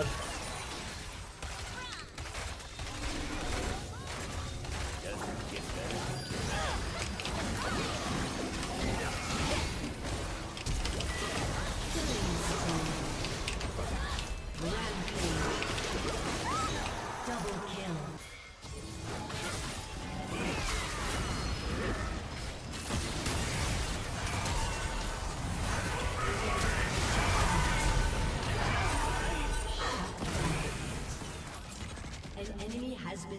Has been